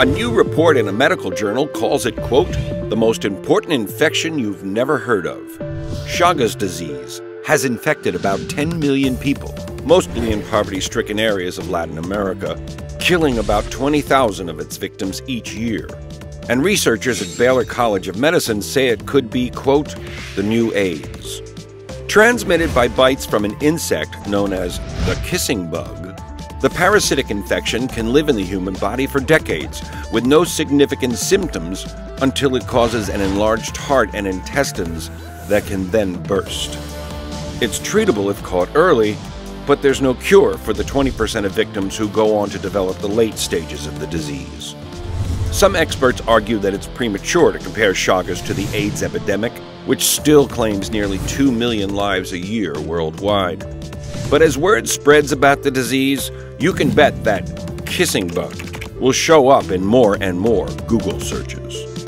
A new report in a medical journal calls it, quote, the most important infection you've never heard of. Chagas disease has infected about 10 million people, mostly in poverty-stricken areas of Latin America, killing about 20,000 of its victims each year. And researchers at Baylor College of Medicine say it could be, quote, the new AIDS. Transmitted by bites from an insect known as the kissing bug, the parasitic infection can live in the human body for decades with no significant symptoms until it causes an enlarged heart and intestines that can then burst. It's treatable if caught early, but there's no cure for the 20% of victims who go on to develop the late stages of the disease. Some experts argue that it's premature to compare Chagas to the AIDS epidemic, which still claims nearly 2 million lives a year worldwide. But as word spreads about the disease, you can bet that kissing bug will show up in more and more Google searches.